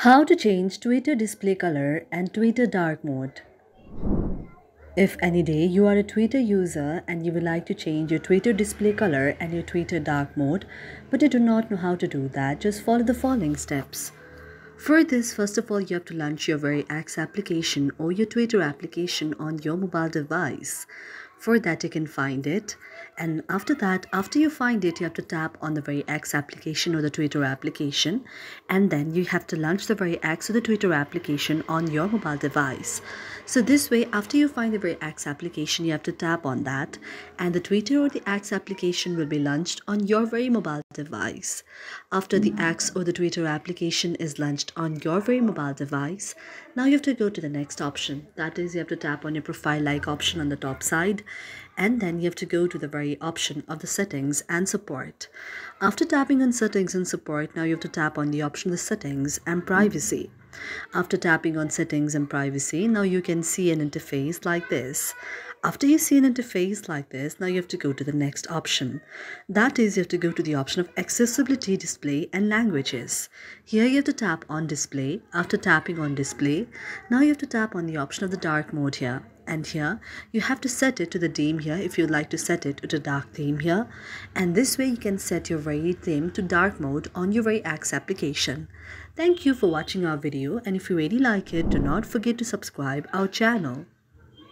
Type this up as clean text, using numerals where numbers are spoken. How to change Twitter display color and Twitter dark mode. If any day you are a Twitter user and you would like to change your Twitter display color and your Twitter dark mode, but you do not know how to do that, just follow the following steps. For this, first of all, you have to launch your very X application or your Twitter application on your mobile device. For that, you can find it. And after that, after you find it, you have to tap on the very X application or the Twitter application. And then you have to launch the very X or the Twitter application on your mobile device. So this way, after you find the very X application, you have to tap on that. And the Twitter or the X application will be launched on your very mobile device. After the X or the Twitter application is launched on your very mobile device, now you have to go to the next option. That is, you have to tap on your profile like option on the top side, and then you have to go to the very option of the settings and support. After tapping on settings and support, now you have to tap on the option of the settings and privacy. After tapping on settings and privacy, now you can see an interface like this. After you see an interface like this, now you have to go to the next option. That is, you have to go to the option of accessibility, display and languages. Here you have to tap on display. After tapping on display, now you have to tap on the option of the dark mode here. And here you have to set it to the theme here if you'd like to set it to dark theme here. And this way you can set your very theme to dark mode on your very X application. Thank you for watching our video, and if you really like it, do not forget to subscribe our channel.